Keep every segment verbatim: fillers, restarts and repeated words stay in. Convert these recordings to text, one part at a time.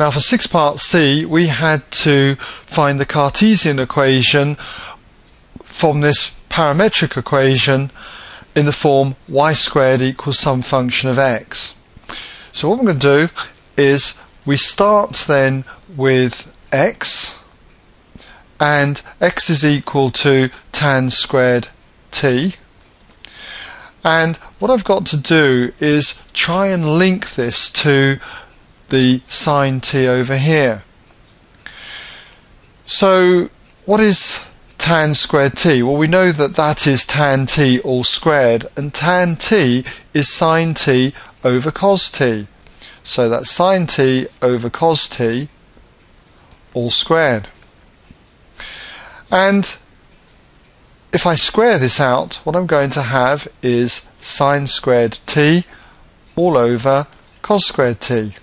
Now for six part C, we had to find the Cartesian equation from this parametric equation in the form y squared equals some function of x. So what we're going to do is we start then with x, and x is equal to tan squared t. And what I've got to do is try and link this to the sine t over here. So what is tan squared t? Well, we know that that is tan t all squared, and tan t is sine t over cos t. So that's sine t over cos t all squared. And if I square this out, what I'm going to have is sine squared t all over cos squared t.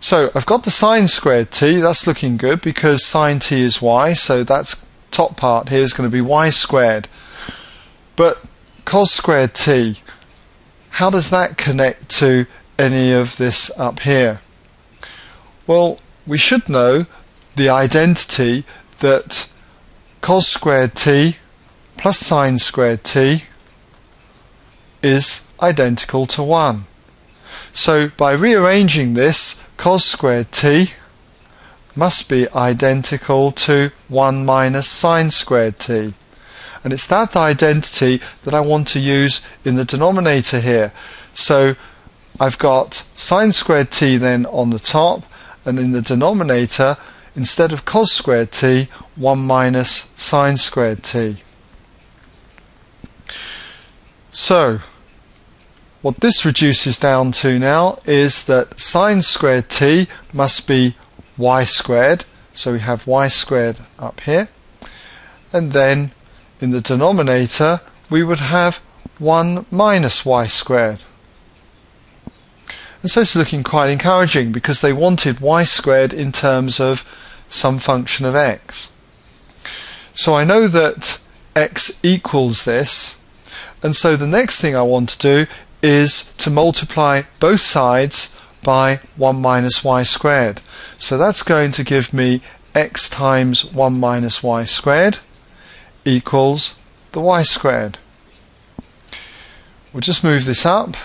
So I've got the sine squared t, that's looking good because sine t is y, so that's top part here is going to be y squared. But cos squared t, how does that connect to any of this up here? Well, we should know the identity that cos squared t plus sine squared t is identical to one. So by rearranging this, cos squared t must be identical to one minus sine squared t. And it's that identity that I want to use in the denominator here. So I've got sine squared t then on the top, and in the denominator, instead of cos squared t, one minus sine squared t. So what this reduces down to now is that sine squared t must be y squared, so we have y squared up here, and then in the denominator we would have one minus y squared. And so it's looking quite encouraging because they wanted y squared in terms of some function of x. So I know that x equals this, and so the next thing I want to do is to multiply both sides by one minus y squared. So that's going to give me x times one minus y squared equals the y squared. We'll just move this up,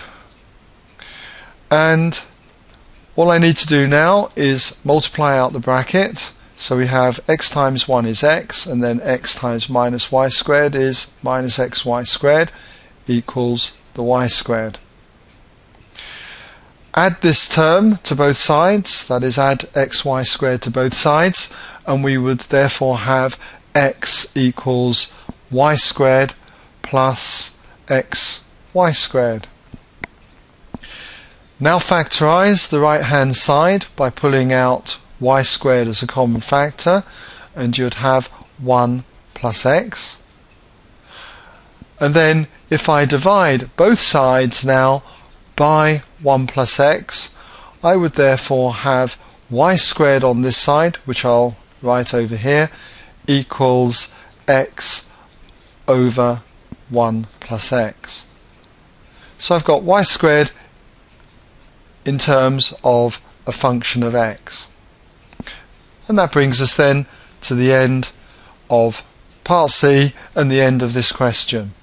and all I need to do now is multiply out the bracket. So we have x times one is x, and then x times minus y squared is minus xy squared equals the y squared. Add this term to both sides, that is add xy squared to both sides, and we would therefore have x equals y squared plus xy squared. Now factorize the right hand side by pulling out y squared as a common factor, and you'd have one plus x. And then if I divide both sides now by one plus x, I would therefore have y squared on this side, which I'll write over here, equals x over one plus x. So I've got y squared in terms of a function of x. And that brings us then to the end of part C and the end of this question.